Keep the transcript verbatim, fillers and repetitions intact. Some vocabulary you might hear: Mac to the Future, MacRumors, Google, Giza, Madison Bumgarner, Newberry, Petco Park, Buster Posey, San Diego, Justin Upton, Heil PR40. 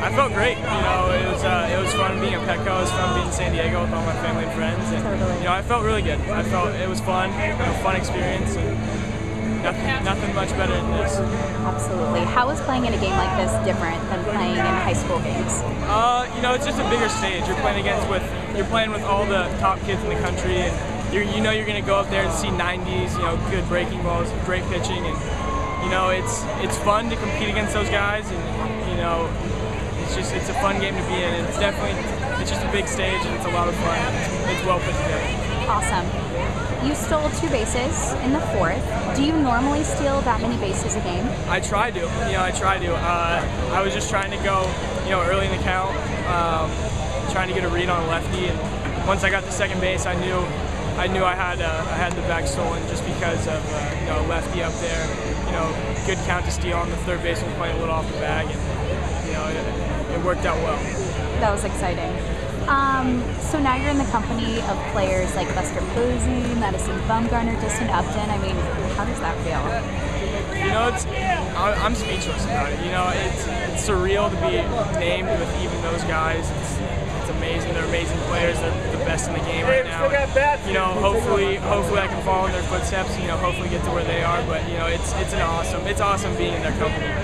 I felt great. You know, it was uh, it was fun being at Petco. It was fun being in San Diego with all my family and friends. And totally. You know, I felt really good. I felt it was fun. It was a fun experience. And nothing, nothing much better than this. Absolutely. How is playing in a game like this different than playing in high school games? Uh, you know, it's just a bigger stage. You're playing against with you're playing with all the top kids in the country, and you you know you're going to go up there and see nineties. You know, good breaking balls, great pitching, and you know it's it's fun to compete against those guys. And you know. It's just, it's a fun game to be in. It's definitely, it's just a big stage and it's a lot of fun. It's, it's well put together. Awesome. You stole two bases in the fourth. Do you normally steal that many bases a game? I try to. You know, I try to. Uh, I was just trying to go, you know, early in the count, um, trying to get a read on a lefty. And once I got to second base, I knew, I knew I had, uh, I had the bag stolen just because of, uh, you know, lefty up there. You know, good count to steal on the third base and playing a little off the bag. And, you know. It, It worked out well. That was exciting. Um, so now you're in the company of players like Buster Posey, Madison Bumgarner, Justin Upton. I mean, how does that feel? You know, it's I'm speechless about it. You know, it's, it's surreal to be named with even those guys. It's, it's amazing. They're amazing players. They're the best in the game right now. And, you know, hopefully, hopefully I can follow in their footsteps. You know, hopefully get to where they are. But you know, it's it's an awesome. It's awesome being in their company.